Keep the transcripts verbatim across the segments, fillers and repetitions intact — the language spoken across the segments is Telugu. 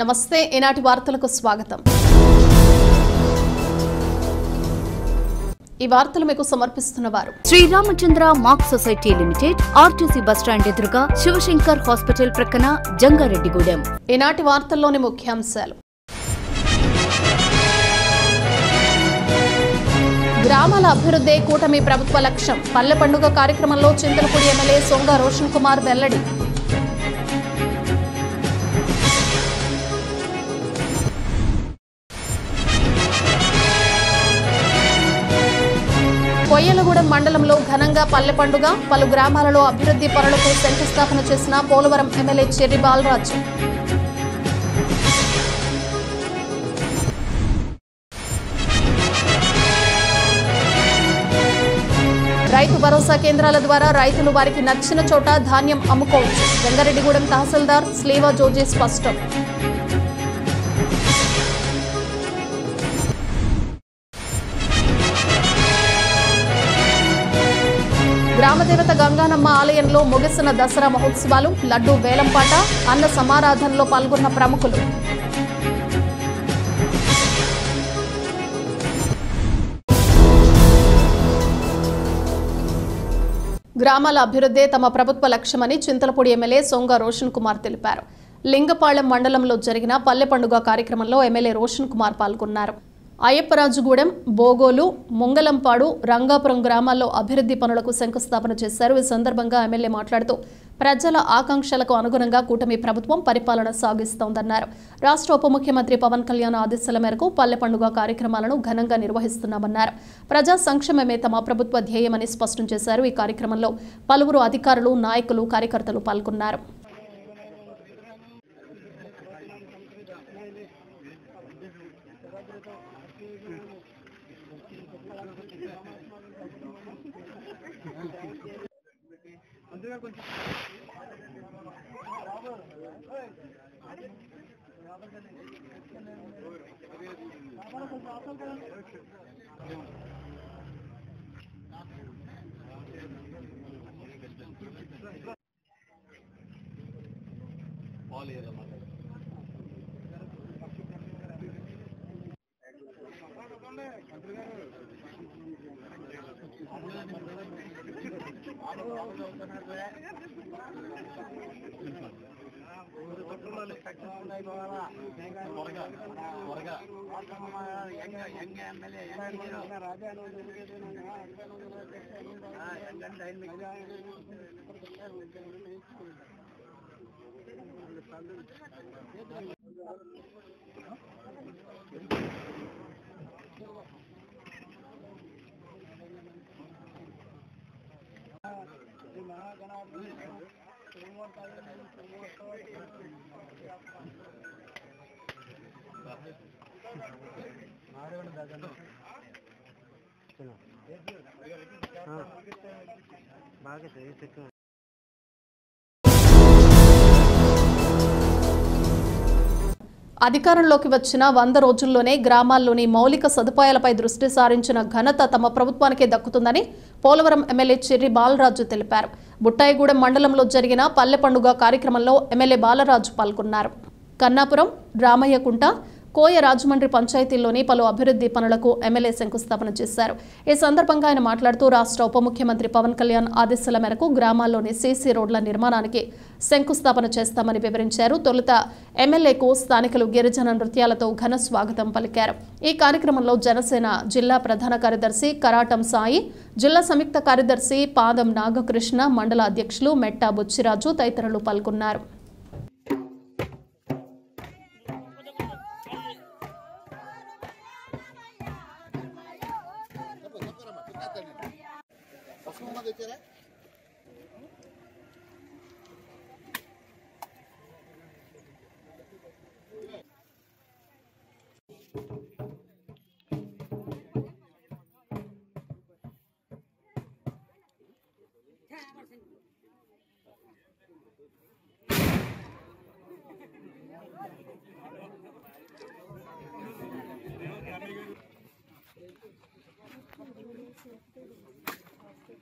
నమస్తే ఈనాటి వార్తలకు స్వాగతం ఈ వార్తలు మీకు సమర్పిస్తున్నవారు Shri Ramachandra mark society limited RTC bus stand ఎదురుగా శివశంకర్ హాస్పిటల్ ప్రక్కన జంగారెడ్డిగూడెం ఈనాటి వార్తల్లోని ముఖ్యాంశాలు గ్రామాల అభివృద్ధి కూటమి ప్రభుత్వ లక్ష్యం పల్లె పండుగ కార్యక్రమంలో చింతలపూడి ఎమ్మెల్యే సొంగ రోషన్ కుమార్ వెల్లడి కొయ్యలగూడెం మండలంలో ఘనంగా పల్లె పండుగ పలు గ్రామాలలో అభివృద్ధి పనులకు శంకుస్థాపన చేసిన పోలవరం ఎమ్మెల్యే చెర్రి బాలరాజు రైతు భరోసా కేంద్రాల ద్వారా రైతులు వారికి నచ్చిన చోట ధాన్యం అమ్ముకోవచ్చు జంగారెడ్డిగూడెం తహసీల్దార్ స్లీవా జోజీ స్పష్టం గ్రామదేవత గంగానమ్మ ఆలయంలో ముగిసిన దసరా మహోత్సవాలు లడ్డూ వేలంపాట అన్న సమారాధనలో పాల్గొన్న ప్రముఖులు గ్రామాల అభివృద్ధి తమ ప్రభుత్వ లక్ష్యమని చింతలపూడి ఎమ్మెల్యే సొంగ రోషన్ కుమార్ తెలిపారు. లింగపాళెం మండలంలో జరిగిన పల్లె పండుగ కార్యక్రమంలో ఎమ్మెల్యే రోషన్ కుమార్ పాల్గొన్నారు. అయ్యప్పరాజుగూడెం బోగోలు ముంగలంపాడు రంగాపురం గ్రామాల్లో అభివృద్ధి పనులకు శంకుస్థాపన చేశారు. ఈ సందర్భంగా ఎమ్మెల్యే మాట్లాడుతూ ప్రజల ఆకాంక్షలకు అనుగుణంగా కూటమి ప్రభుత్వం పరిపాలన సాగిస్తోందన్నారు. రాష్ట్ర ఉప ముఖ్యమంత్రి పవన్ కళ్యాణ్ ఆదేశాల మేరకు పల్లె పండుగ కార్యక్రమాలను ఘనంగా నిర్వహిస్తున్నామన్నారు. ప్రజా సంక్షేమమే తమ ప్రభుత్వ ధ్యేయమని స్పష్టం చేశారు. ఈ కార్యక్రమంలో పలువురు అధికారులు నాయకులు కార్యకర్తలు పాల్గొన్నారు. All here महागणा चलो అధికారంలోకి వచ్చిన వంద రోజుల్లోనే గ్రామాల్లోని మౌలిక సదుపాయాలపై దృష్టి సారించిన ఘనత తమ ప్రభుత్వానికే దక్కుతుందని పోలవరం ఎమ్మెల్యే చెర్రి బాలరాజు తెలిపారు. బుట్టాయిగూడెం మండలంలో జరిగిన పల్లె పండుగ కార్యక్రమంలో ఎమ్మెల్యే బాలరాజు పాల్గొన్నారు. కన్నాపురం రామయ్యకుంట కోయ రాజమండ్రి పంచాయతీల్లోని పలు అభివృద్ధి పనులకు ఎమ్మెల్యే శంకుస్థాపన చేశారు. ఈ సందర్భంగా ఆయన మాట్లాడుతూ రాష్ట్ర ఉప ముఖ్యమంత్రి పవన్ కళ్యాణ్ ఆదేశాల మేరకు గ్రామాల్లోని సీసీ రోడ్ల నిర్మాణానికి శంకుస్థాపన చేస్తామని వివరించారు. తొలుత ఎమ్మెల్యేకు స్థానికులు గిరిజన నృత్యాలతో ఘన స్వాగతం పలికారు. ఈ కార్యక్రమంలో జనసేన జిల్లా ప్రధాన కార్యదర్శి కరాటం సాయి, జిల్లా సంయుక్త కార్యదర్శి పాదం నాగకృష్ణ, మండల అధ్యక్షులు మెట్టా బుచ్చిరాజు తదితరులు పాల్గొన్నారు.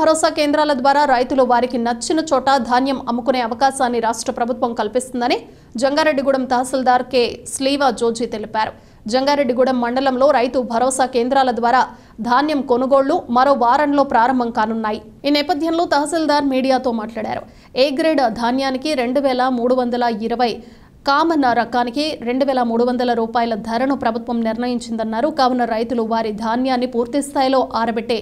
భరోసా కేంద్రాల ద్వారా రైతులు వారికి నచ్చిన చోట ధాన్యం అమ్ముకునే అవకాశాన్ని రాష్ట్ర ప్రభుత్వం కల్పిస్తుందని జంగారెడ్డిగూడెం తహసీల్దార్ కే స్లీవా జోజీ తెలిపారు. జంగారెడ్డిగూడెం మండలంలో రైతు భరోసా కేంద్రాల ద్వారా ధాన్యం కొనుగోళ్లు మరో వారంలో ప్రారంభం కానున్నాయి. ఈ నేపథ్యంలో తహసీల్దార్ మీడియాతో మాట్లాడారు. ఏ గ్రేడ్ ధాన్యానికి రెండు వేల మూడు వందల ఇరవై, కామన్ రకానికి రెండు వేల మూడు వందల రూపాయల ధరను ప్రభుత్వం నిర్ణయించిందన్నారు. కావున రైతులు వారి ధాన్యాన్ని పూర్తి స్థాయిలో ఆరబెట్టే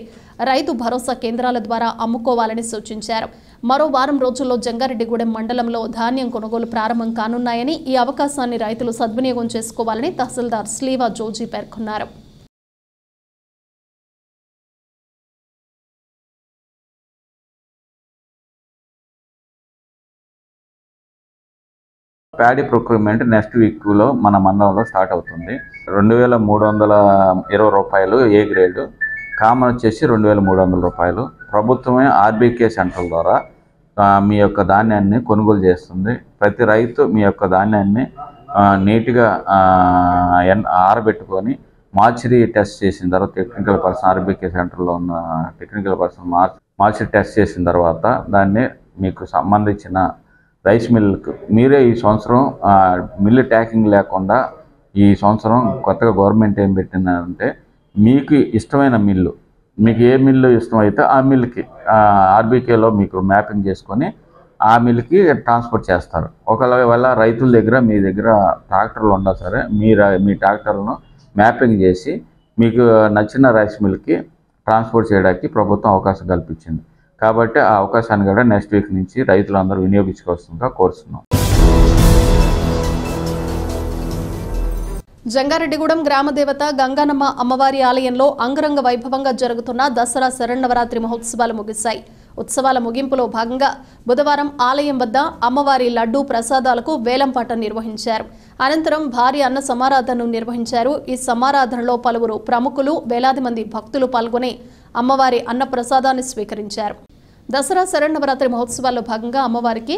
రైతు భరోసా కేంద్రాల ద్వారా అమ్ముకోవాలని సూచించారు. మరో వారం రోజుల్లో జంగారెడ్డిగూడెం మండలంలో ధాన్యం కొనుగోలు ప్రారంభం కానున్నాయని, ఈ అవకాశాన్ని రైతులు సద్వినియోగం చేసుకోవాలని తహసీల్దార్ స్లీవా జోజీ పేర్కొన్నారు. ప్యాడీ ప్రొక్యూర్మెంట్ నెక్స్ట్ వీక్లో మన మండలంలో స్టార్ట్ అవుతుంది. రెండు వేల మూడు వందల ఇరవై రూపాయలు ఏ గ్రేడు, కామన్ వచ్చేసి రెండు వేల మూడు వందల రూపాయలు. ప్రభుత్వమే ఆర్బీకే సెంటర్ ద్వారా మీ యొక్క ధాన్యాన్ని కొనుగోలు చేస్తుంది. ప్రతి రైతు మీ యొక్క ధాన్యాన్ని నీట్గా ఆరబెట్టుకొని మార్చిరీ టెస్ట్ చేసిన తర్వాత టెక్నికల్ పర్సన్ ఆర్బీకే సెంటర్లో ఉన్న టెక్నికల్ పర్సన్ మార్చ్ మార్చిరీ టెస్ట్ చేసిన తర్వాత దాన్ని మీకు సంబంధించిన రైస్ మిల్క్ మీరే ఈ సంవత్సరం మిల్లు ట్యాకింగ్ లేకుండా ఈ సంవత్సరం కొత్తగా గవర్నమెంట్ ఏం పెట్టినారంటే మీకు ఇష్టమైన మిల్లు, మీకు ఏ మిల్లు ఇష్టమైతే ఆ మిల్లుకి ఆర్బీకేలో మీకు మ్యాపింగ్ చేసుకొని ఆ మిల్లుకి ట్రాన్స్పోర్ట్ చేస్తారు. ఒకవేళ రైతుల దగ్గర మీ దగ్గర ట్రాక్టర్లు ఉన్నా సరే మీ మీ ట్రాక్టర్లను మ్యాపింగ్ చేసి మీకు నచ్చిన రైస్ మిల్కి ట్రాన్స్పోర్ట్ చేయడానికి ప్రభుత్వం అవకాశం కల్పించింది. కాబట్టి ఆ అవకాశాన్ని కూడా నెక్స్ట్ వీక్ నుంచి రైతులందరూ వినియోగించుకోవాల్సిందిగా కోరుతున్నాం. జంగారెడ్డిగూడెం గ్రామదేవత గంగానమ్మ అమ్మవారి ఆలయంలో అంగరంగ వైభవంగా జరుగుతున్న దసరా శరన్నవరాత్రి మహోత్సవాలు ముగిశాయి. ఉత్సవాల ముగింపులో భాగంగా బుధవారం ఆలయం వద్ద అమ్మవారి లడ్డూ ప్రసాదాలకు వేలంపాట నిర్వహించారు. అనంతరం భారీ అన్న సమారాధనను నిర్వహించారు. ఈ సమారాధనలో పలువురు ప్రముఖులు, వేలాది మంది భక్తులు పాల్గొని అమ్మవారి అన్న ప్రసాదాన్ని స్వీకరించారు. దసరా శరన్నవరాత్రి మహోత్సవాల్లో భాగంగా అమ్మవారికి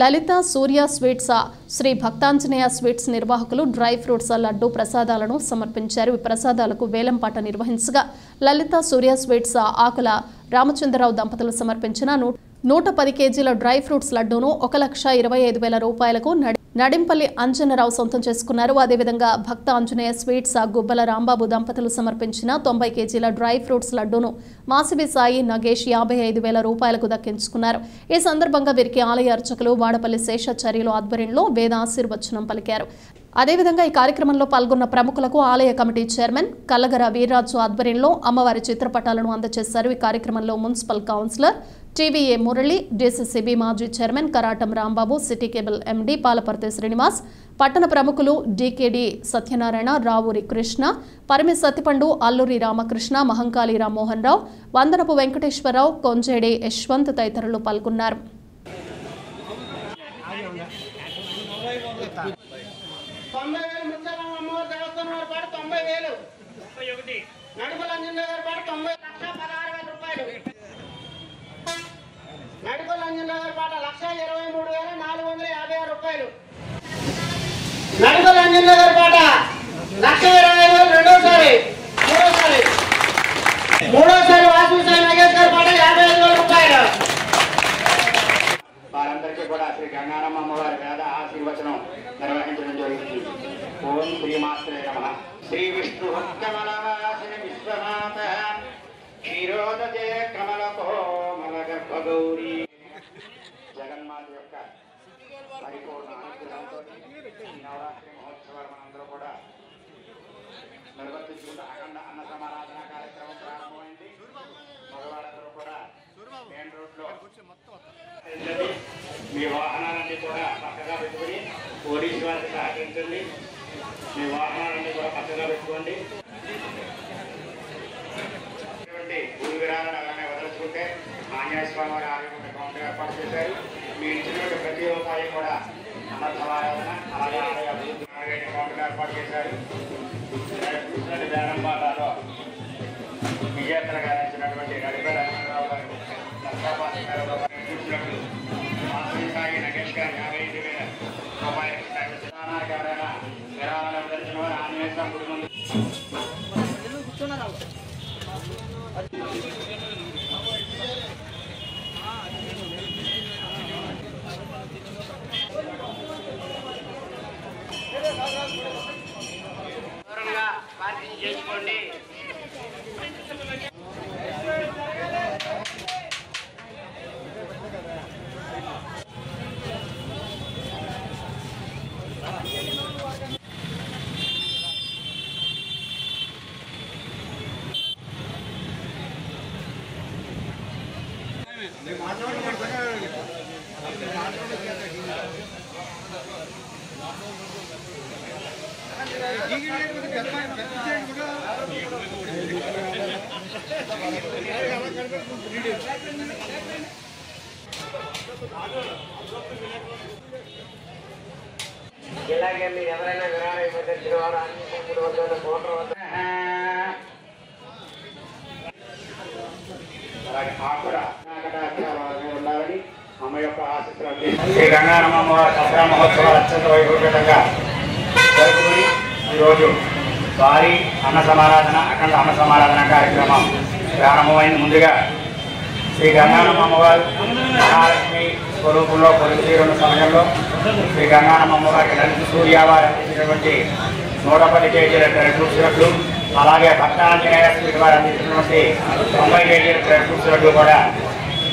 లలిత సూర్య స్వీట్స్, శ్రీ భక్తాంజనేయ స్వీట్స్ నిర్వాహకులు డ్రై ఫ్రూట్స్ లడ్డు ప్రసాదాలను సమర్పించారు. ఈ ప్రసాదాలకు వేలంపాట నిర్వహించగా లలిత సూర్య స్వీట్స్ ఆకుల రామచంద్రరావు దంపతులు సమర్పించిన నూట పది కేజీల డ్రై ఫ్రూట్స్ లడ్డూను ఒక లక్ష ఇరవై ఐదు వేల రూపాయలకు నడింపల్లి అంజనరావు సొంతం చేసుకున్నారు. అదేవిధంగా భక్త ఆంజనేయ స్వీట్స్ గుబ్బల రాంబాబు దంపతులు సమర్పించిన తొంభై కేజీల డ్రై ఫ్రూట్స్ లడ్డూను మాసిబి సాయి నగేష్ యాభై ఐదు వేల రూపాయలకు దక్కించుకున్నారు. ఈ సందర్భంగా వీరికి ఆలయ అర్చకులు వాడపల్లి శేషాచార్యులు ఆధ్వర్యంలో వేద ఆశీర్వచనం పలికారు. అదేవిధంగా ఈ కార్యక్రమంలో పాల్గొన్న ప్రముఖులకు ఆలయ కమిటీ చైర్మన్ కల్లగర వీర్రాజు ఆధ్వర్యంలో అమ్మవారి చిత్రపటాలను అందజేశారు. ఈ కార్యక్రమంలో municipal councillor TVA Murali, DCCB మాజీ chairman Karatam Rambabu, city cable MD Palaparthi Srinivas, పట్టణ ప్రముఖులు డీకేడీ సత్యనారాయణ, రావూరి కృష్ణ, పరిమి సత్తిపండు, అల్లూరి రామకృష్ణ, మహంకాళి రామ్మోహన్ రావు, వందనపు వెంకటేశ్వరరావు, కొంజేడి యశ్వంత్ తదితరులు పాల్గొన్నారు. తొంభై వేలు ముత్యాలమ్మ అమ్మవారి దేవస్థానం వారి పాటు తొంభై వేలు నడుపుల అంజన్ గారి పాటు తొంభై లక్ష పదహారు వేల రూపాయలు నడుపుల అంజన్ గారి పాటు లక్ష ఇరవై మూడు వేల నాలుగు వందల యాభై ఆరు రూపాయలు నడుపుల అంజన్ గారి పాట లక్ష ఇరవై ఐదు వేలు రెండోసారి మూడోసారి మూడోసారి వాసు సాయి నాగేష్ గారి పాట యాభై ఐదు వేల రూపాయలు వారందరికీ కూడా శ్రీ గంగారమ్మ అమ్మవారి వేద ఆశీర్వచనం నిర్వహించడం జరుగుతుంది. ఓం శ్రీమాత్రే నమః. శ్రీ విష్ణు కమలవాసిని విశ్వనాథ క్షీరోదజే కమల కోమల గర్భ గౌరీ జగన్మాత యొక్క పరిపూర్ణ అనుగ్రహంతో ఈ నవరాత్రి మహోత్సవాలు మనందరూ కూడా నిర్వర్తించుకుంటూ అఖండ అన్న సమారాధన కార్యక్రమం ప్రారంభమైంది. మగవారందరూ కూడా మెయిన్ రోడ్లో మీ వాహనాలన్నీ కూడా పక్కగా పెట్టుకుని పోలీసు వారికి సహకరించండి. మీ వాహనాలన్నీ కూడా పక్కగా పెట్టుకోండి. భూమి విరాళాలు అలానే వదలుచుకుంటే ఆంజనేయ స్వామి వారి ఆలయం కౌంటర్ ఏర్పాటు చేశారు. మీ ఇచ్చినటువంటి ప్రతి రూపాయి కూడా అన్నసమారాధన అలాగే ఆలయ అభివృద్ధి కౌంటర్ ఏర్పాటు చేశారు. వేలం పాటలో విజేతలు గారించినటువంటి నడిపేల రావు గారు ಜಿಲ್ಲೆಯಲ್ಲಿ श्री गंगारम्म दसरा महोत्सव अत्यंत वैभवपूर्ण जरूरी भारी अन्न समाराधन अखंड अन्न समाराधन कार्यक्रम प्रारंभम मुझे श्री गंगारम्म महालक्ष्मी स्वरूप में कोलुगुतीरुन्न समय में श्री गंगारम्म सूर्यावारी नूट पद केजील ड्राई फ्रूट्स अलागे भक्तांजनेय स्वीट वारे तोबई केजील ड्राई फ्रूट्स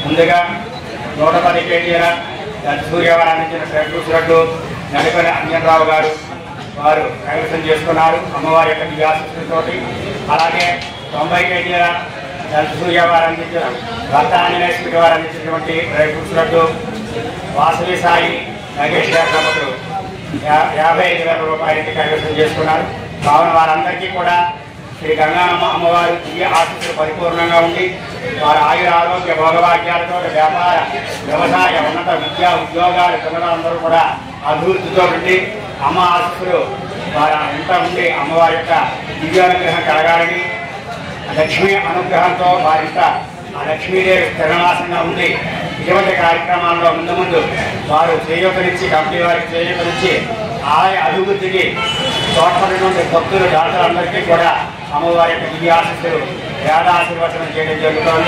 मुझे नूट पद केजील सूर्यवार अट्ठू नड़पने अंजनराव गारु वार कईवसम अम्मवारी निवास अलागे तोबई केजील सूर्यवार भक्त आंजनेय स्वीट वारे ड्राई फ्रूट्स वासवी साई नागेश याब रूपये कईवसम कावन वाली श्री गंगारम्म अम्मवारी दिव्य आशीस्सुलु परिपूर्णंगा उंडी वारी आयुर आरोग्य भोगभाग्यालतो व्यापार व्यवसाय उन्नत विद्या उद्योगालु पिल्ललंदरू कूडा अभिवृद्धितो उंडी अम्म आशीस्सुलु वारी अंत उंडी अम्मवारी योक्क दिव्य अनुग्रहं कलगालनि लक्ष्मी अनुग्रहंतो वारिंट आ लक्ष्मीदेवी स्तरणवासंगा उंडी इवंटि कार्यक्रमाल्लो मुंदु मुंदु वारु चेयूतनिच्चि कंपनी वारिकि चेयूतनिच्चि आय अभिवृद्धिकि तोड्पडिनटुवंटि भक्तुलु दातलंदरिकी कूडा అమ్మవారి యొక్క దివ్య ఆశీస్సులు వేద ఆశీర్వచనం చేయడం జరుగుతుంది।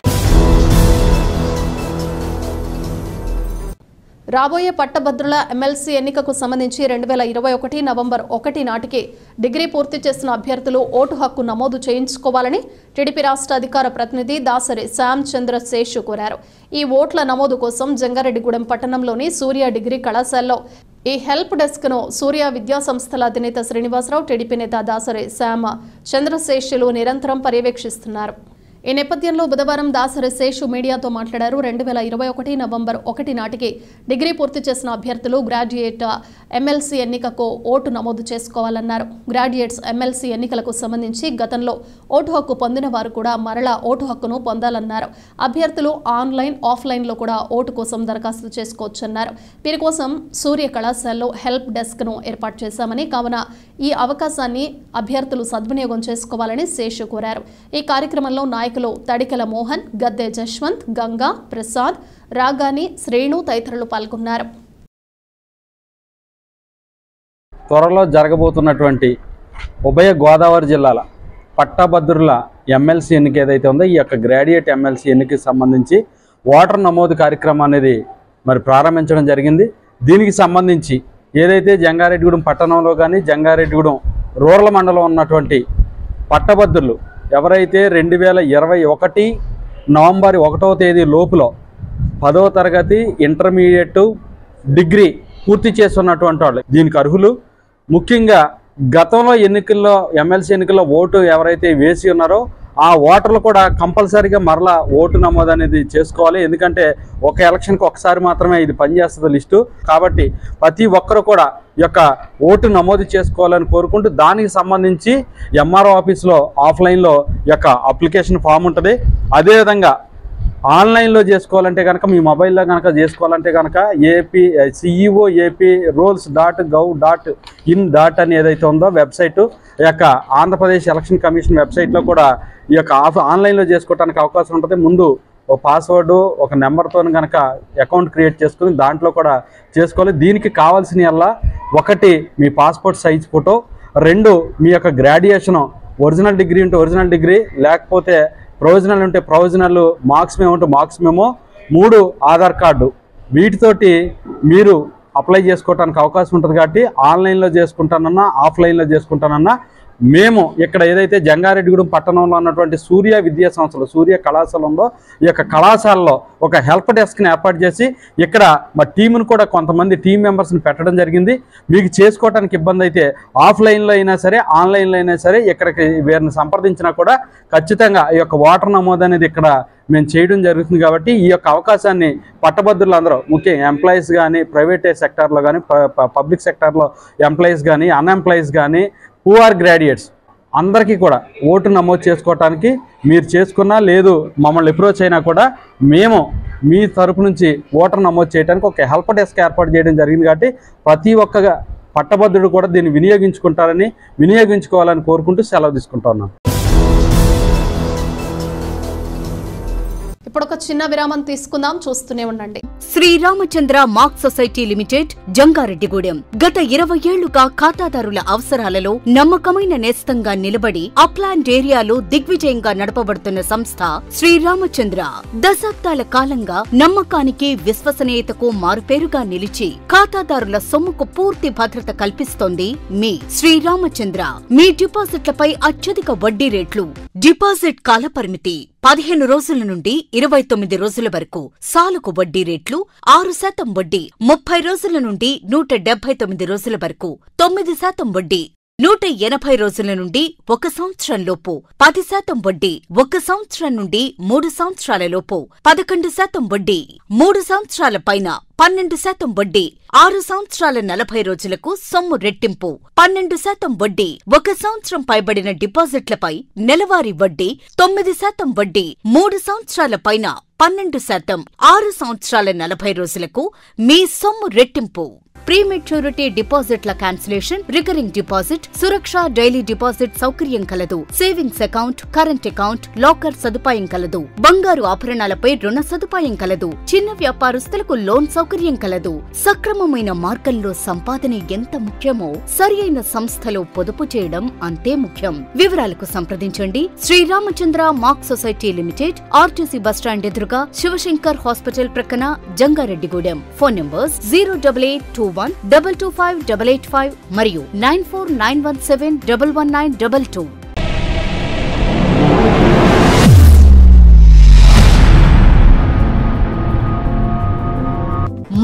రాబోయే పట్టభద్రుల ఎమ్మెల్సీ ఎన్నికకు సంబంధించి రెండు వేల ఇరవై ఒకటి నవంబర్ ఒకటి నాటికి డిగ్రీ పూర్తి చేసిన అభ్యర్థులు ఓటు హక్కు నమోదు చేయించుకోవాలని టీడీపీ రాష్ట్ర అధికార ప్రతినిధి దాసరి శ్యామ్ చంద్ర శేషు కోరారు। ఈ ఓట్ల నమోదు కోసం జంగారెడ్డిగూడెం పట్టణంలోని సూర్య డిగ్రీ కళాశాలలో ఈ హెల్ప్ డెస్క్ ను సూర్య విద్యా సంస్థల అధినేత శ్రీనివాసరావు టీడీపీ నేత దాసరి శ్యామ్ చంద్రశేషులు నిరంతరం పర్యవేక్షిస్తున్నారు। ఈ నేపథ్యంలో బుధవారం దాసరి శేషు మీడియాతో మాట్లాడారు। రెండు వేల ఇరవై ఒకటి నవంబర్ ఒకటి నాటికి డిగ్రీ పూర్తి చేసిన అభ్యర్థులు గ్రాడ్యుయేట్ ఎమ్మెల్సీ ఎన్నికకు ఓటు నమోదు చేసుకోవాలన్నారు। గ్రాడ్యుయేట్స్ ఎమ్మెల్సీ ఎన్నికలకు సంబంధించి గతంలో ఓటు హక్కు పొందిన వారు కూడా మరలా ఓటు హక్కును పొందాలన్నారు। అభ్యర్థులు ఆన్లైన్ ఆఫ్లైన్లో కూడా ఓటు కోసం దరఖాస్తు చేసుకోవచ్చన్నారు। వీరి కోసం సూర్య కళాశాలలో హెల్ప్ డెస్క్ను ఏర్పాటు చేశామని కావున ఈ అవకాశాన్ని అభ్యర్థులు సద్వినియోగం చేసుకోవాలని శేషు కోరారు। ఈ కార్యక్రమంలో తడికల మోహన్, గద్దె జశ్వంత్, గంగా ప్రసాద్, రాగాని శ్రేణు తైతరులు పాల్గొన్నారు। త్వరలో జరగబోతున్నటువంటి ఉభయ గోదావరి జిల్లాల పట్టభద్రుల ఎమ్మెల్సీ ఎన్నిక ఏదైతే ఉందో ఈ యొక్క గ్రాడ్యుయేట్ ఎమ్మెల్సీ ఎన్నికకి సంబంధించి ఓటర్ నమోదు కార్యక్రమం అనేది మరి ప్రారంభించడం జరిగింది। దీనికి సంబంధించి ఏదైతే జంగారెడ్డిగూడెం పట్టణంలో కానీ జంగారెడ్డిగూడెం రూరల్ మండలం ఉన్నటువంటి పట్టభద్రులు ఎవరైతే రెండు వేల ఇరవై ఒకటి నవంబర్ ఒకటవ తేదీ లోపులో పదవ తరగతి ఇంటర్మీడియట్ డిగ్రీ పూర్తి చేస్తున్నటువంటి వాళ్ళు దీనికి అర్హులు। ముఖ్యంగా గతంలో ఎన్నికల్లో ఎమ్మెల్సీ ఎన్నికల్లో ఓటు ఎవరైతే వేసి ఉన్నారో ఆ ఓటర్లు కూడా కంపల్సరీగా మరలా ఓటు నమోదు అనేది చేసుకోవాలి। ఎందుకంటే ఒక ఎలక్షన్కి ఒకసారి మాత్రమే ఇది పనిచేస్తుంది లిస్టు, కాబట్టి ప్రతి ఒక్కరు కూడా ఈ యొక్క ఓటు నమోదు చేసుకోవాలని కోరుకుంటూ దానికి సంబంధించి ఎంఆర్ఓ ఆఫీస్లో ఆఫ్లైన్లో ఈ యొక్క అప్లికేషన్ ఫామ్ ఉంటుంది। అదేవిధంగా ఆన్లైన్లో చేసుకోవాలంటే కనుక మీ మొబైల్లో కనుక చేసుకోవాలంటే కనుక AP CEO AP rolls dot gov dot in dot అని ఏదైతే ఉందో వెబ్సైటు ఈ యొక్క ఆంధ్రప్రదేశ్ ఎలక్షన్ కమిషన్ వెబ్సైట్లో కూడా ఈ యొక్క ఆఫ్ ఆన్లైన్లో చేసుకోవడానికి అవకాశం ఉంటుంది। ముందు ఒక పాస్వర్డు ఒక నెంబర్తో కనుక అకౌంట్ క్రియేట్ చేసుకుని దాంట్లో కూడా చేసుకోవాలి। దీనికి కావాల్సినవల్లా ఒకటి మీ పాస్పోర్ట్ సైజ్ ఫోటో, రెండు మీ యొక్క గ్రాడ్యుయేషను ఒరిజినల్ డిగ్రీ ఉంటే ఒరిజినల్ డిగ్రీ లేకపోతే ప్రొవిజనల్ ఉంటే ప్రొవిజనల్, మార్క్స్ మేమో ఉంటే మార్క్స్ మేమో, మూడు ఆధార్ కార్డు। వీటితోటి మీరు అప్లై చేసుకోవడానికి అవకాశం ఉంటుంది కాబట్టి ఆన్లైన్లో చేసుకుంటానన్నా ఆఫ్లైన్లో చేసుకుంటానన్నా మేము ఇక్కడ ఏదైతే జంగారెడ్డిగూడెం పట్టణంలో ఉన్నటువంటి సూర్య విద్యా సంస్థలో సూర్య కళాశాలలో ఈ యొక్క కళాశాలలో ఒక హెల్ప్ డెస్క్ ని ఏర్పాటు చేసి ఇక్కడ మా టీమ్ ని కూడా కొంతమంది టీమ్ మెంబర్స్ ని పెట్టడం జరిగింది। మీకు చేసుకోవడానికి ఇబ్బంది అయితే ఆఫ్లైన్ లో అయినా సరే ఆన్లైన్ లో అయినా సరే ఇక్కడికి వీరిని సంప్రదించినా కూడా ఖచ్చితంగా ఈ యొక్క వాటర్ నమోదు అనేది ఇక్కడ మేము చేయడం జరుగుతుంది। కాబట్టి ఈ యొక్క అవకాశాన్ని పట్టభద్రులందరూ ముఖ్యంగా ఎంప్లాయీస్ కానీ ప్రైవేట్ సెక్టార్లో కానీ పబ్లిక్ సెక్టార్లో ఎంప్లాయీస్ కానీ అన్ఎంప్లాయీస్ కానీ పూఆర్ గ్రాడ్యుయేట్స్ అందరికీ కూడా ఓటు నమోదు చేసుకోవడానికి మీరు చేసుకున్నా లేదు మమ్మల్ని అప్రోచ్ అయినా కూడా మేము మీ తరపు నుంచి ఓటర్ నమోదు చేయడానికి ఒక హెల్ప్ డెస్క్ ఏర్పాటు చేయడం జరిగింది। కాబట్టి ప్రతి ఒక్కగా పట్టభద్రుడు కూడా దీన్ని వినియోగించుకుంటారని వినియోగించుకోవాలని కోరుకుంటూ సెలవు తీసుకుంటున్నాను। ఇప్పుడు ఒక చిన్న విరామం తీసుకుందాం, చూస్తూనే ఉండండి। Sriramachandra mark society limited Jangareddygudem గత ఇరవై ఏళ్లుగా ఖాతాదారుల అవసరాలలో నమ్మకమైన నేస్తంగా నిలబడి అప్లాండ్ ఏరియాలో దిగ్విజయంగా నడపబడుతున్న సంస్థ శ్రీరామచంద్ర దశాబ్దాల కాలంగా నమ్మకానికి విశ్వసనీయతకు మారుపేరుగా నిలిచి ఖాతాదారుల సొమ్ముకు పూర్తి భద్రత కల్పిస్తోంది మీ శ్రీరామచంద్ర। మీ డిపాజిట్లపై అత్యధిక వడ్డీ రేట్లు, డిపాజిట్ కాల పరిమితి పదిహేను రోజుల నుండి ఇరవై తొమ్మిది రోజుల వరకు, సాలుకు వడ్డీ రేట్లు ఆరు శాతం వడ్డీ ముప్పై రోజుల నుండి నూట డెబ్బై తొమ్మిది రోజుల వరకు, తొమ్మిది శాతం వడ్డీ నూట ఎనభై రోజుల నుండి ఒక సంవత్సరంలోపు, పది శాతం వడ్డీ ఒక సంవత్సరం నుండి మూడు సంవత్సరాలలోపు, పదకొండు శాతం వడ్డీ మూడు సంవత్సరాల పైన, పన్నెండు శాతం వడ్డీ ఆరు సంవత్సరాల నలభై రోజులకు సొమ్ము రెట్టింపు, పన్నెండు శాతం వడ్డీ ఒక సంవత్సరం పైబడిన డిపాజిట్లపై నెలవారీ వడ్డీ, తొమ్మిది శాతం వడ్డీ మూడు సంవత్సరాల పైన, పన్నెండు శాతం ఆరు సంవత్సరాల నలభై రోజులకు మీ సొమ్ము రెట్టింపు। Pre maturity deposit cancellation, recurring deposit, सुरक्षा डेली डिपॉजिट सौकर्यं कलदु, savings account, current account, locker सदुपायं कलदु, बंगारू आभरणालपै ऋण सदुपायं कलदु, चिन्न व्यापारస్తులకు లోన్ సౌకర్యం కలదు। సక్రమమైన మార్గంలో సంపాదన ఎంత ముఖ్యమో సరియైన సంస్థలో పొదుపు చేయడం అంతే ముఖ్యం। వివరాలకు సంప్రదించండి Sriramachandra mark society limited, RTC bus stand ఎదురుగా శివశంకర్ హాస్పిటల్ ప్రక్కన, Jangareddygudem. Phone numbers zero double eight two one double two five double eight five మరియు nine four nine one seven double one nine double two.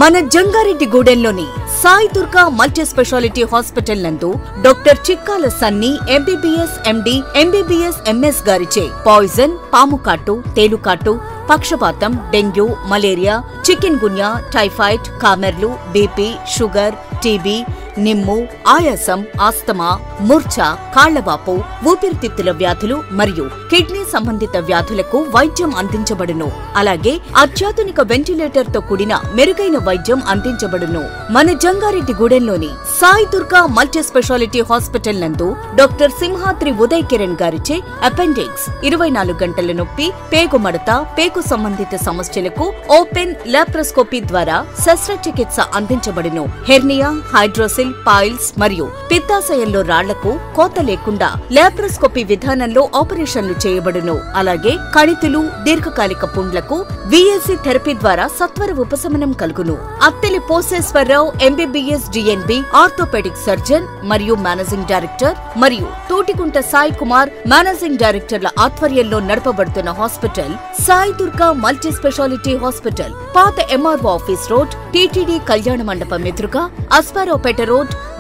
మన జంగారెడ్డిగూడెంలోని Sai Durga multi speciality hospital నందు doctor Chikkala Sunny MBBS MD, MBBS MS గారిచే పాయిజన్, పాముకాటు, తేలుకాటు, పక్షపాతం, dengue, malaria, chikungunya, typhoid, కామెర్లు, బీపీ, షుగర్, టీబీ, నిమ్ము, ఆయాసం, ఆస్తమా, మూర్ఛ, కాళ్లవాపు, ఊపిరితిత్తుల వ్యాధులు మరియు కిడ్నీ సంబంధిత వ్యాధులకు వైద్యం అందించబడును। అలాగే అత్యాధునిక వెంటిలేటర్ తో కూడిన మెరుగైన వైద్యం అందించబడును। మన జంగారెడ్డిగూడెంలోని Sai Durga multi speciality hospital నందు డాక్టర్ సింహాద్రి ఉదయ్ కిరణ్ గారిచే అపెండిక్స్, ఇరవై నాలుగు గంటల నొప్పి, పేగుమడత, పేగు సంబంధిత సమస్యలకు ఓపెన్ లాప్రోస్కోపీ ద్వారా శస్త్రచికిత్స అందించబడును। హెర్నియా, హైడ్రోసిల్, పైల్స్ మరియు పిత్తాశయంలో రాళ్లకు కోత లేకుండా లాప్రోస్కోపీ విధానంలో ఆపరేషన్లు చేయబడును। అలాగే కణితులు, దీర్ఘకాలిక పుండ్లకు విఎల్సి థెరపీ ద్వారా సత్వర ఉపశమనం కలుగును। అత్తెలి Poseswararao MBBS DNB, orthopaedic surgeon మరియు మేనేజింగ్ డైరెక్టర్ మరియు తోటికుంట సాయి కుమార్ మేనేజింగ్ డైరెక్టర్ల ఆధ్వర్యంలో నడపబడుతున్న hospital Sai Durga multi speciality hospital, పాత ఎంఆర్ఓ ఆఫీస్ రోడ్, టీటీడీ కళ్యాణ మండపం ఎదురుగా, Aswaraopeta road,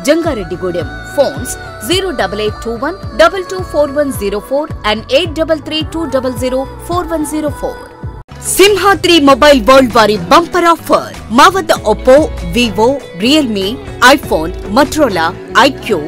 Jangareddygudem. Phones zero double eight two one double two four one zero four and eight double three two double zero four one zero four. Simhadri mobile world వారి బంపర్ ఆఫర్, మా వద్ద Oppo, Vivo, Realme, iPhone, Motorola, iQOO,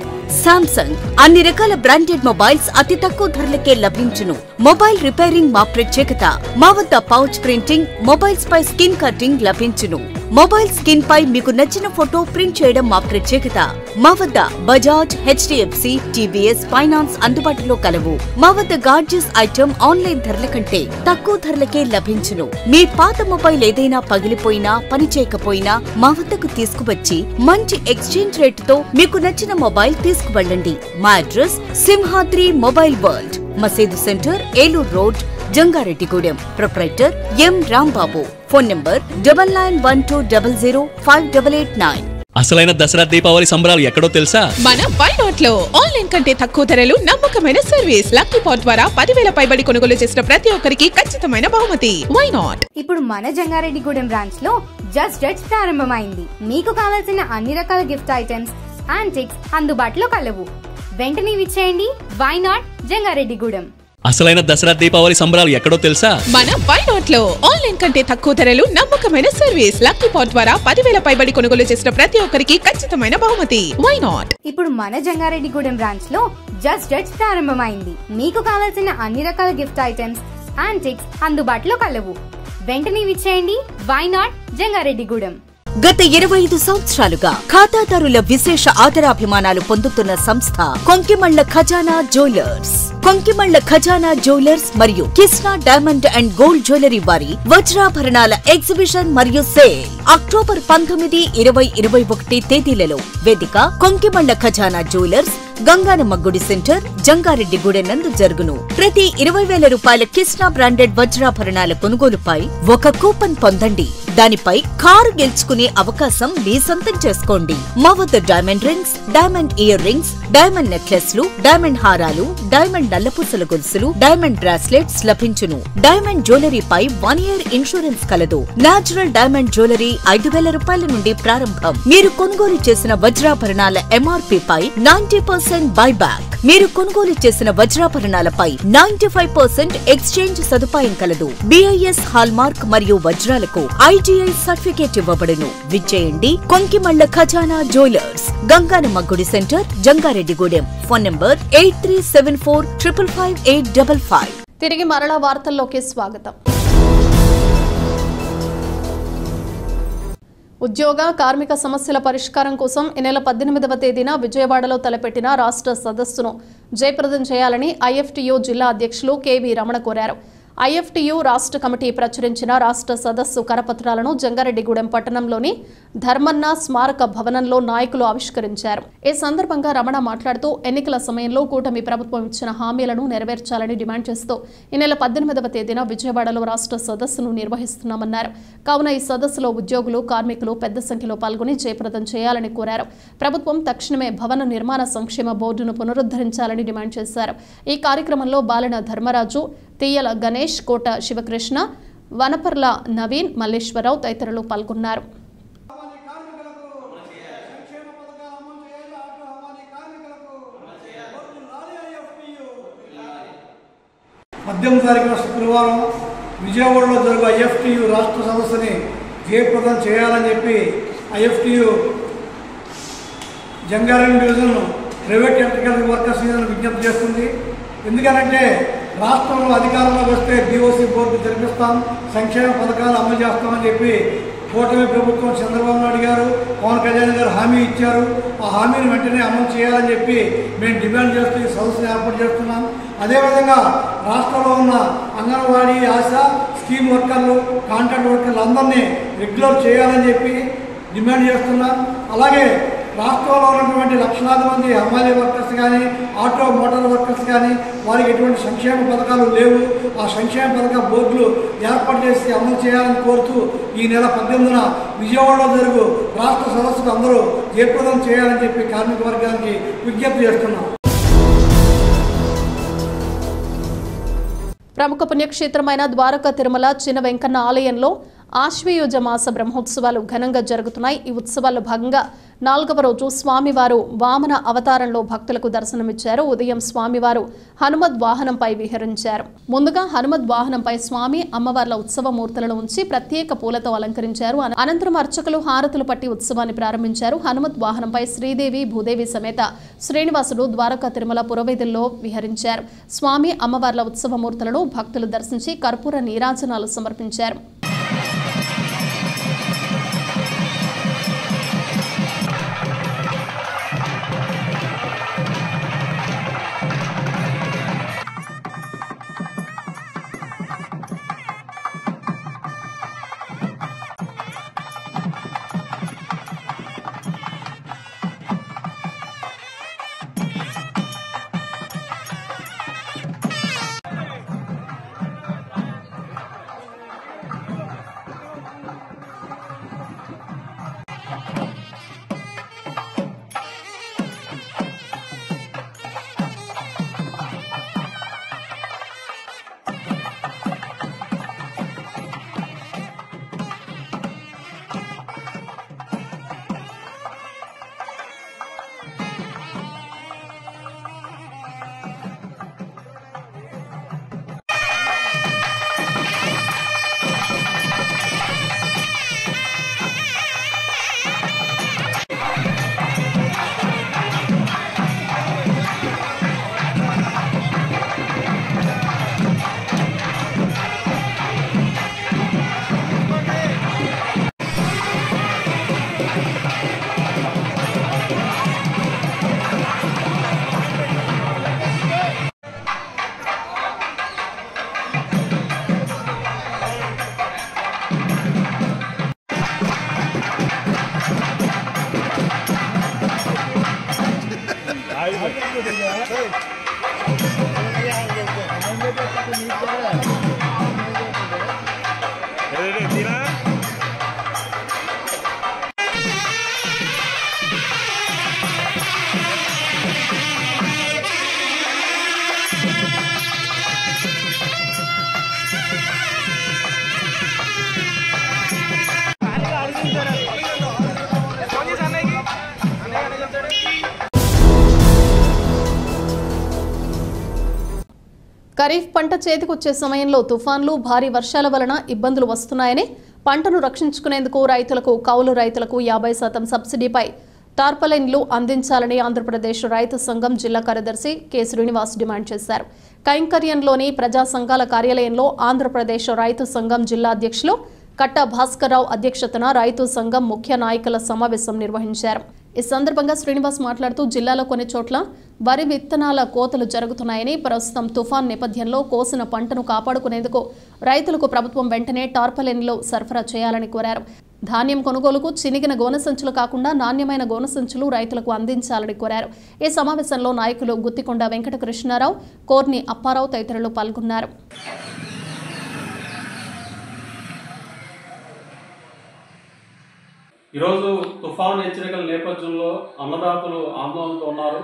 Samsung అన్ని రకాల బ్రాండెడ్ మొబైల్స్ అతి తక్కువ ధరలకే లభించును। మొబైల్ రిపేరింగ్ మా ప్రత్యేకత। మా వద్ద పౌచ్ ప్రింటింగ్, మొబైల్స్ పై స్కిన్ కటింగ్ లభించును। మొబైల్ స్కిన్ పై మీకు నచ్చిన ఫోటో ప్రింట్ చేయడం మా ప్రత్యేకత। మా వద్ద బజాజ్, హెచ్డిఎఫ్సి, టీవీఎస్ ఫైనాన్స్ అందుబాటులో కలవు। మా వద్ద గార్జియస్ ఐటమ్ ఆన్లైన్ ధరల కంటే తక్కువ ధరలకే లభించును। మీ పాత మొబైల్ ఏదైనా పగిలిపోయినా, పని చేయకపోయినా మా వద్దకు తీసుకువచ్చి మంచి ఎక్స్చేంజ్ రేటుతో మీకు నచ్చిన మొబైల్ తీసుకువెళ్ళండి। మా అడ్రస్ సింహాద్రి మొబైల్ వరల్డ్, మసీదు centre, Eluru road, Jangareddygudem. Proprietor M Rambabu. Phone number double nine one two double zero five double eight nine. అసలైన దసరా దీపావళి సంబరాలు ఎక్కడో తెలుసా మన వై నాట్ లో ఆన్లైన్ కంటే తక్కువ ధరలు నమ్మకమైన సర్వీస్ లక్కీ పాట్ ద్వారా పది వేల పైబడి కొనుగోలు చేసిన ప్రతి ఒక్కరికి ఖచ్చితమైన బహుమతి వై నాట్ ఇప్పుడు మన జంగారెడ్డిగూడెం బ్రాంచ్ లో జస్ట్ డెట్స్ ప్రారంభమైంది మీకు కావాల్సిన అన్ని రకాల గిఫ్ట్ ఐటమ్స్ యాంటిక్స్ అందుబాటులో కలవు వెంటనే విచ్చేయండి వై నాట్ జంగారెడ్డిగూడెం అసలైన దసరా దీపావళి సంబరాలు ఎక్కడో తెలుసా మన వై నాట్ లో ఆన్లైన్ కంటే తక్కువ ధరలు నమ్మకమైన సర్వీస్ లక్కీ పాట్ ద్వారా పది వేల పైబడి కొనుగోలు చేసిన ప్రతి ఒక్కరికి ఖచ్చితమైన బహుమతి వై నాట్ ఇప్పుడు మన జంగారెడ్డిగూడెం బ్రాంచ్ లో జస్ట్ డెట్స్ ప్రారంభమైంది మీకు కావాల్సిన అన్ని రకాల గిఫ్ట్ ఐటమ్స్ యాంటిక్స్ అందుబాటులో కలవు వెంటనే విచ్చేయండి వై నాట్ జంగారెడ్డిగూడెం గత ఇరవై ఐదు సంవత్సరాలుగా ఖాతాదారుల విశేష ఆదరాభిమానాలు పొందుతున్న సంస్థ కొంకిమళ్ల ఖజానా జ్యువెలర్స్ కొంకిమళ్ల ఖజానా జ్యువెలర్స్ మరియు Krishna diamond and gold jewellery వారి వజ్రాభరణాల ఎగ్జిబిషన్ మరియు సేల్ అక్టోబర్ పంతొమ్మిది ఇరవై ఇరవై ఒకటి తేదీలలో వేదిక కొంకిమళ్ల ఖజానా జ్యువెలర్స్ గంగానమ్మ గుడి సెంటర్ జంగారెడ్డిగూడెం నందు జరుగును ప్రతి ఇరవై వేల రూపాయల కృష్ణా బ్రాండెడ్ వజ్రాభరణాల కొనుగోలుపై ఒక కూపన్ పొందండి దానిపై కారు గెలుచుకునే అవకాశం మీ సొంతం చేసుకోండి మా వద్ద diamond rings diamond ear rings diamond నెక్లెస్లు డైమండ్ హారాలు డైమండ్ నల్లపూసల గొలుసులు డైమండ్ బ్రాస్లెట్స్ లభించును డైమండ్ జ్యువెలరీపై వన్ ఇయర్ ఇన్సూరెన్స్ కలదు న్యాచురల్ డైమండ్ జ్యువెలరీ ఐదు వేల రూపాయల నుండి ప్రారంభం మీరు కొనుగోలు చేసిన వజ్రాభరణాల ఎంఆర్పీ పై నైన్టీ బైబ్యాక్ మీరు కొనుగోలు చేసిన వజ్రాభరణాలపై నైన్టీ ఫైవ్ పర్సెంట్ ఎక్స్చేంజ్ సదుపాయం కలదు బిఐఎస్ హాల్మార్క్ మరియు వజ్రాలకు ఐజీఐ సర్టిఫికేట్ ఇవ్వబడును విచ్చేయండి కొంకిమళ్ల ఖజానా జ్యువెలర్స్ గంగానమ్మ గుడి centre Jangareddygudem phone number eight three seven four triple five eight double five తిరిగి మరలా వార్తల్లోకి స్వాగతం ఉద్యోగ కార్మిక సమస్యల పరిష్కారం కోసం ఈ నెల పద్దెనిమిదవ తేదీన విజయవాడలో తలపెట్టిన రాష్ట్ర సదస్సును జయప్రదం చేయాలని ఐఎఫ్టియు జిల్లా అధ్యక్షులు కెవి రమణ కోరారు. ఐఎఫ్టియు రాష్ట్ర కమిటీ ప్రచురించిన రాష్ట్ర సదస్సు కరపత్రాలను జంగారెడ్డిగూడెం పట్టణంలోని ధర్మన్న స్మారక భవనంలో నాయకులు ఆవిష్కరించారు. ఈ సందర్భంగా రమణ మాట్లాడుతూ ఎన్నికల సమయంలో కూటమి ప్రభుత్వం ఇచ్చిన హామీలను నెరవేర్చాలని డిమాండ్ చేస్తూ ఈ నెల పద్దెనిమిదవ తేదీన విజయవాడలో రాష్ట్ర సదస్సును నిర్వహిస్తున్నామన్నారు. కావున ఈ సదస్సులో ఉద్యోగులు కార్మికులు పెద్ద సంఖ్యలో పాల్గొని జయప్రదం చేయాలని కోరారు. ప్రభుత్వం తక్షణమే భవన నిర్మాణ సంక్షేమ బోర్డును పునరుద్ధరించాలని డిమాండ్ చేశారు. ఈ కార్యక్రమంలో బాలన ధర్మరాజు తీయల గణేష్ కోట శివకృష్ణ వనపర్ల నవీన్ మల్లేశ్వరరావు తదితరులు పాల్గొన్నారు. పద్దెనిమిది తారీఖున శుక్రవారం విజయవాడలో జరిగే ఐఎఫ్టియు రాష్ట్ర సదస్సుని జయప్రదం చేయాలని చెప్పి IFTU Jangareddy division private electrical workers union విజ్ఞప్తి చేస్తుంది. ఎందుకనంటే రాష్ట్రంలో అధికారంలోకి వస్తే డిఓసీ బోర్డు జరిపిస్తాం, సంక్షేమ పథకాలు అమలు చేస్తామని చెప్పి కూటమి ప్రభుత్వం చంద్రబాబు నాయుడు గారు పవన్ కళ్యాణ్ గారు హామీ ఇచ్చారు. ఆ హామీని వెంటనే అమలు చేయాలని చెప్పి మేము డిమాండ్ చేస్తూ ఈ సదస్సును ఏర్పాటు చేస్తున్నాం. అదేవిధంగా రాష్ట్రంలో ఉన్న అంగన్వాడీ ఆశా స్కీమ్ వర్కర్లు కాంట్రాక్ట్ వర్కర్లు అందరినీ రెగ్యులర్ చేయాలని చెప్పి డిమాండ్ చేస్తున్నాం. అలాగే రాష్ట్రంలో ఉన్నటువంటి లక్షలాది మంది హమాలీ వర్కర్స్ కానీ ఆటో మోటార్ వర్కర్స్ కానీ వారికి ఎటువంటి సంక్షేమ పథకాలు లేవు. ఆ సంక్షేమ పథక బోర్డులు ఏర్పాటు చేసి అమలు చేయాలని కోరుతూ ఈ నెల పద్దెనిమిదిన విజయవాడలో జరుగు రాష్ట్ర సదస్సుకు అందరూ జయప్రదం చేయాలని చెప్పి కార్మిక వర్గానికి విజ్ఞప్తి చేస్తున్నాం. ప్రముఖ పుణ్యక్షేత్రమైన ద్వారకా తిరుమల చిన్న వెంకన్న ఆలయంలో ఆశ్వయుజ మాస బ్రహ్మోత్సవాలు ఘనంగా జరుగుతున్నాయి. ఈ ఉత్సవాల్లో భాగంగా నాలుగవ రోజు స్వామివారు వామన అవతారంలో భక్తులకు దర్శనమిచ్చారు. ఉదయం స్వామివారు హనుమద్ వాహనంపై విహరించారు. ముందుగా హనుమద్ వాహనంపై స్వామి అమ్మవార్ల ఉత్సవ మూర్తులను ఉంచి ప్రత్యేక పూలతో అలంకరించారు. అనంతరం అర్చకులు హారతులు పట్టి ఉత్సవాన్ని ప్రారంభించారు. హనుమద్ వాహనంపై శ్రీదేవి భూదేవి సమేత శ్రీనివాసులు ద్వారకా తిరుమల పురవేదుల్లో విహరించారు. స్వామి అమ్మవార్ల ఉత్సవ మూర్తులను భక్తులు దర్శించి కర్పూర నీరాజనాలు సమర్పించారు. ఖరీఫ్ పంట చేతికొచ్చే సమయంలో తుఫాన్లు భారీ వర్షాల వలన ఇబ్బందులు వస్తున్నాయని పంటను రక్షించుకునేందుకు రైతులకు కౌలు రైతులకు యాభై శాతం సబ్సిడీపై టార్పాలిన్లు అందించాలని ఆంధ్రప్రదేశ్ రైతు సంఘం జిల్లా కార్యదర్శి కె శ్రీనివాస్ డిమాండ్ చేశారు. కైంకర్యంలోని ప్రజా సంఘాల కార్యాలయంలో ఆంధ్రప్రదేశ్ రైతు సంఘం జిల్లా అధ్యక్షులు కట్ట భాస్కర్రావు అధ్యక్షతన రైతు సంఘం ముఖ్య నాయకుల సమావేశం నిర్వహించారు. ఈ సందర్భంగా శ్రీనివాస్ మాట్లాడుతూ జిల్లాలో కొన్ని చోట్ల వరి విత్తనాల కోతలు జరుగుతున్నాయని, ప్రస్తుతం తుఫాన్ నేపథ్యంలో కోసిన పంటను కాపాడుకునేందుకు రైతులకు ప్రభుత్వం వెంటనే టార్పాలిన్లు సరఫరా చేయాలని కోరారు. ధాన్యం కొనుగోలుకు చినిగిన గోనె సంచులు కాకుండా నాణ్యమైన గోనె సంచులు రైతులకు అందించాలని కోరారు. ఈ సమావేశంలో నాయకులు గుత్తికొండ వెంకటకృష్ణారావు, కోర్ని అప్పారావు తదితరులు పాల్గొన్నారు. ఈరోజు తుఫాను హెచ్చరికల నేపథ్యంలో అన్నదాతలు ఆందోళనతో ఉన్నారు.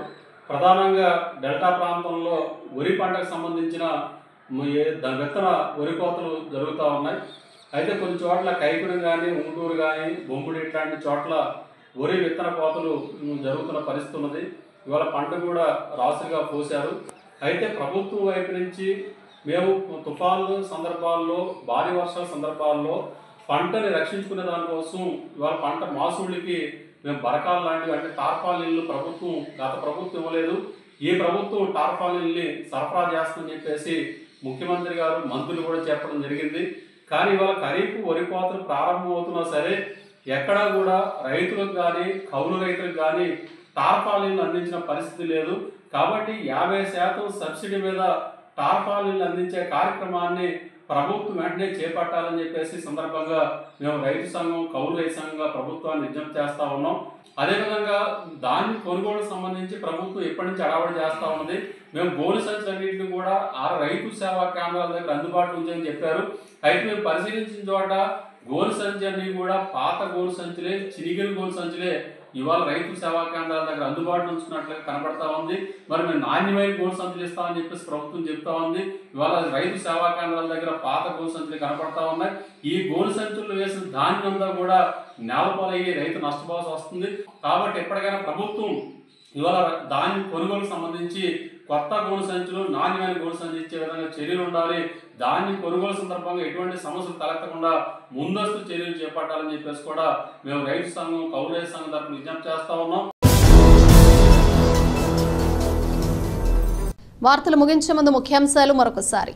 ప్రధానంగా డెల్టా ప్రాంతంలో వరి పంటకు సంబంధించిన విత్తన వరి కోతలు జరుగుతూ ఉన్నాయి. అయితే కొన్ని చోట్ల కైకుడు కానీ, ఉంటూరు కానీ, బొంగుడు ఇట్లాంటి చోట్ల వరి విత్తన కోతలు జరుగుతున్న పరిస్థితి ఉన్నది. ఇవాళ పంట కూడా రాసుగా పోశారు. అయితే ప్రభుత్వం వైపు నుంచి మేము తుఫాను సందర్భాల్లో, భారీ వర్షాల సందర్భాల్లో పంటని రక్షించుకునే దానికోసం ఇవాళ పంట మాసూళ్ళకి మేము బరకాలు లాంటివి అంటే టార్పాలిన్లు ప్రభుత్వం గత ప్రభుత్వం ఇవ్వలేదు. ఈ ప్రభుత్వం టార్పాలిన్ని సరఫరా చేస్తుందని చెప్పేసి ముఖ్యమంత్రి గారు, మంత్రులు కూడా చెప్పడం జరిగింది. కానీ ఇవాళ ఖరీఫ్ వరి కోతలు ప్రారంభమవుతున్నా సరే ఎక్కడా కూడా రైతులకు కానీ, కౌలు రైతులకు కానీ టార్పాలిన్లు అందించిన పరిస్థితి లేదు. కాబట్టి యాభై శాతం సబ్సిడీ మీద టార్పాలిన్లు అందించే కార్యక్రమాన్ని ప్రభుత్వం వెంటనే చేపట్టాలని చెప్పేసి సందర్భంగా మేము రైతు సంఘం, కౌలు రైతు సంఘంగా ప్రభుత్వాన్ని విజ్ఞప్తి చేస్తూ ఉన్నాం. అదేవిధంగా దాన్ని కొనుగోలుకు సంబంధించి ప్రభుత్వం ఎప్పటి నుంచి అడవాడు చేస్తూ ఉన్నది. మేము గోలు సంచులన్నింటినీ కూడా ఆ రైతు సేవా కేంద్రాల దగ్గర అందుబాటులో ఉందని చెప్పారు. అయితే మేము పరిశీలించిన చోట గోలు సంచులన్నీ కూడా పాత గోలు సంచులే, చిరిగిన గోలు సంచులే ఇవాళ రైతు సేవా కేంద్రాల దగ్గర అందుబాటులో ఉంచుకున్నట్లుగా కనబడతా ఉంది. మరి మేము నాణ్యమైన గోడు సంచులు ఇస్తామని చెప్పేసి ప్రభుత్వం చెప్తా ఉంది. ఇవాళ రైతు సేవా కేంద్రాల దగ్గర పాత గోడు సంచులు కనపడతా ఉన్నాయి. ఈ గోడు సంచులు వేసిన ధాన్యం అంతా కూడా నేలపాలయ్యి రైతు నష్టపోవాల్సి వస్తుంది. కాబట్టి ఎప్పటికైనా ప్రభుత్వం ఇవాళ దాని కొనుగోలుకు సంబంధించి కొత్త గోడు సంచులు, నాణ్యమైన గోడు సంచులు ఇచ్చే విధంగా చర్యలు ఉండాలి. దాన్ని కొనుగోలు సందర్భంగా ఎటువంటి సమస్యలు తలెత్తకుండా ముందస్తు చర్యలు చేపట్టాలని చెప్పేసి కూడా మేము రైతు సంఘం, కౌలు రైతు సంఘం తరఫున విజ్ఞప్తి చేస్తా ఉన్నాం. వార్తలు ముగించే ముందు ముఖ్యాంశాలు మరొకసారి.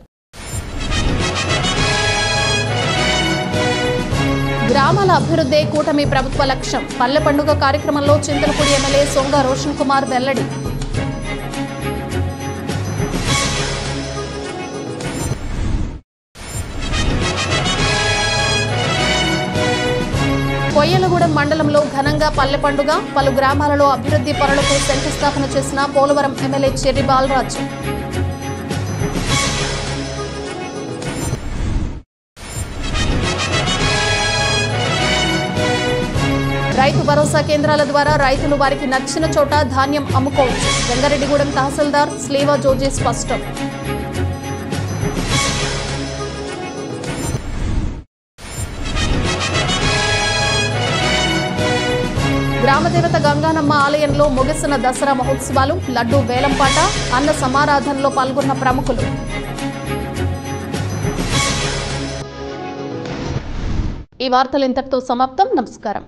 గ్రామాల అభివృద్ధి కూటమి ప్రభుత్వ లక్ష్యం. పల్లె పండుగ కార్యక్రమంలో చింతలపూడి ఎమ్మెల్యే సొంగ రోషన్ కుమార్ వెల్లడి. కొయ్యలగూడెం మండలంలో ఘనంగా పల్లె పండుగ, పలు గ్రామాలలో అభివృద్ధి పనులకు శంకుస్థాపన చేసిన పోలవరం ఎమ్మెల్యే చెర్రి బాలరాజు. రైతు భరోసా కేంద్రాల ద్వారా రైతులు వారికి నచ్చిన చోట ధాన్యం అమ్ముకోవచ్చు. జంగారెడ్డిగూడెం తహసీల్దార్ స్లేవా జోజీ స్పష్టం. గ్రామదేవత గంగానమ్మ ఆలయంలో ముగిసిన దసరా మహోత్సవాలు, లడ్డూ వేలంపాట, అన్న సమారాధనలో పాల్గొన్న ప్రముఖులు. ఈ వార్తలు ఇంతటితో సమాప్తం. నమస్కారం.